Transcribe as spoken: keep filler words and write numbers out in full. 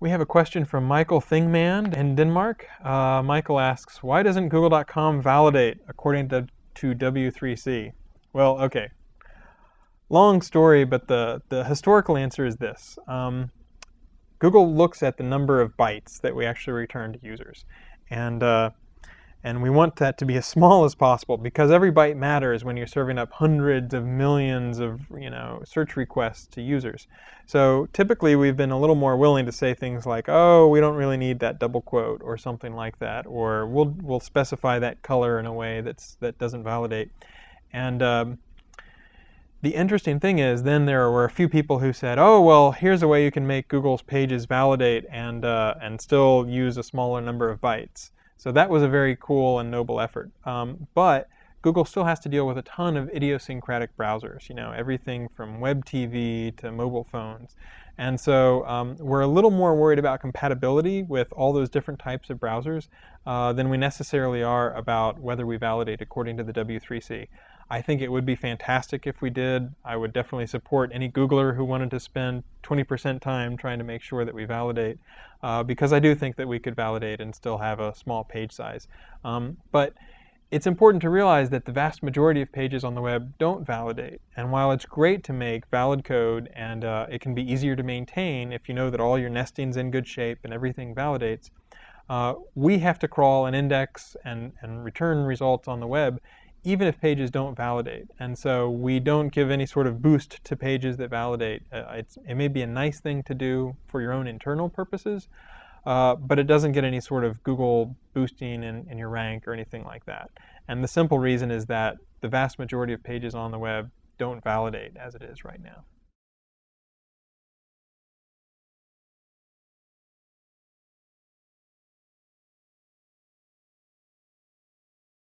We have a question from Michael Thingmand in Denmark. Uh, Michael asks, why doesn't Google dot com validate according to, to W three C? Well, okay. Long story, but the, the historical answer is this. Um, Google looks at the number of bytes that we actually return to users. And, uh, and we want that to be as small as possible, because every byte matters when you're serving up hundreds of millions of you know, search requests to users. So typically, we've been a little more willing to say things like, oh, we don't really need that double quote, or something like that, or we'll, we'll specify that color in a way that's, that doesn't validate. And um, the interesting thing is, then there were a few people who said, oh, well, here's a way you can make Google's pages validate and, uh, and still use a smaller number of bytes. So that was a very cool and noble effort. Um, but Google still has to deal with a ton of idiosyncratic browsers, you know, everything from web T V to mobile phones. And so um, we're a little more worried about compatibility with all those different types of browsers uh, than we necessarily are about whether we validate according to the W three C. I think it would be fantastic if we did. I would definitely support any Googler who wanted to spend twenty percent time trying to make sure that we validate, uh, because I do think that we could validate and still have a small page size. Um, but it's important to realize that the vast majority of pages on the web don't validate. And while it's great to make valid code and uh, it can be easier to maintain if you know that all your nesting's in good shape and everything validates, uh, we have to crawl and index and, and return results on the web even if pages don't validate. And so we don't give any sort of boost to pages that validate. Uh, it's, it may be a nice thing to do for your own internal purposes, uh, but it doesn't get any sort of Google boosting in, in your rank or anything like that. And the simple reason is that the vast majority of pages on the web don't validate as it is right now.